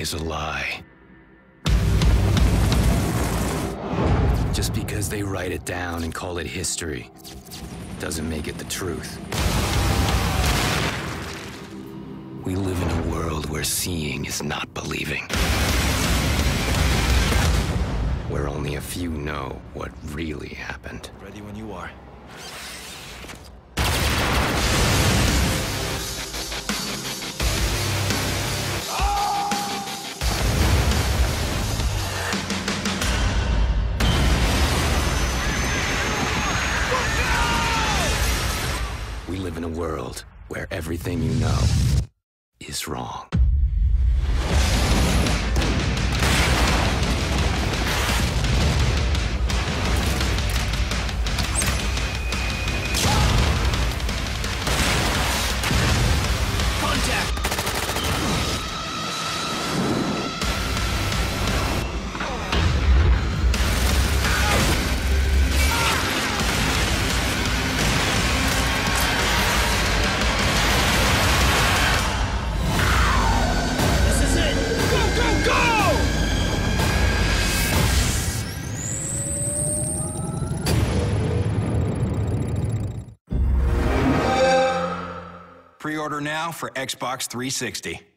is a lie. Just because they write it down and call it history doesn't make it the truth. We live in a world where seeing is not believing, where only a few know what really happened. Ready when you are. We live in a world where everything you know is wrong. Pre-order now for Xbox 360.